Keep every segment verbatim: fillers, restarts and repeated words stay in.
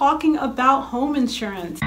talking about home insurance.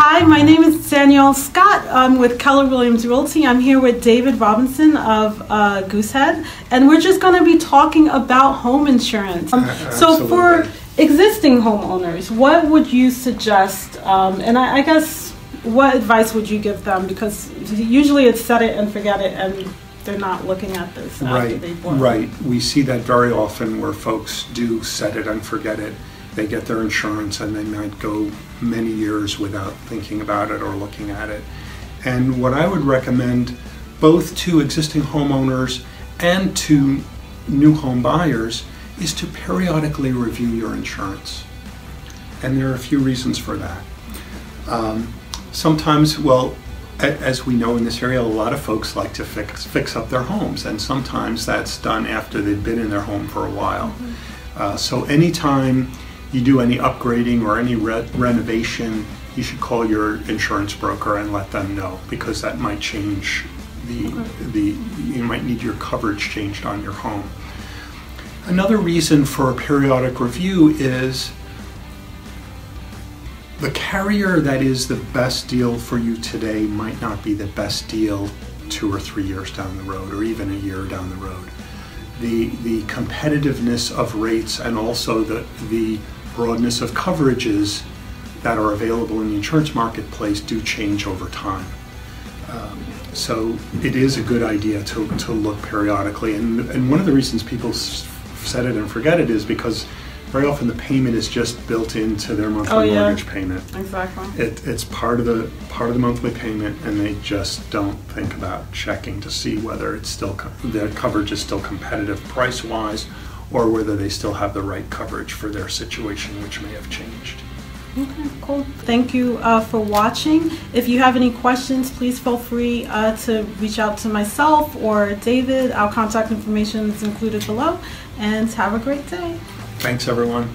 Hi, my name is Danielle Scott. I'm with Keller Williams Realty. I'm here with David Robinson of uh, Goosehead, and we're just going to be talking about home insurance. Um, so for existing homeowners, what would you suggest, um, and I, I guess what advice would you give them? Because usually it's set it and forget it, and they're not looking at this after they bought. Right, right. We see that very often where folks do set it and forget it. They get their insurance and they might go many years without thinking about it or looking at it. And what I would recommend both to existing homeowners and to new home buyers is to periodically review your insurance. And there are a few reasons for that. Um, sometimes, well, as we know in this area, a lot of folks like to fix, fix up their homes, and sometimes that's done after they've been in their home for a while. Mm-hmm. uh, so anytime you do any upgrading or any re renovation, you should call your insurance broker and let them know, because that might change the, okay. the you might need your coverage changed on your home. Another reason for a periodic review is the carrier that is the best deal for you today might not be the best deal two or three years down the road, or even a year down the road. The, the competitiveness of rates and also the, the broadness of coverages that are available in the insurance marketplace do change over time. Um, so it is a good idea to, to look periodically. And, and one of the reasons people set it and forget it is because very often the payment is just built into their monthly oh, yeah. mortgage payment. Exactly. It, it's part of the part of the monthly payment, and they just don't think about checking to see whether it's still their coverage is still competitive price-wise, or whether they still have the right coverage for their situation, which may have changed. Okay, cool. Thank you uh, for watching. If you have any questions, please feel free uh, to reach out to myself or David. Our contact information is included below. And have a great day. Thanks, everyone.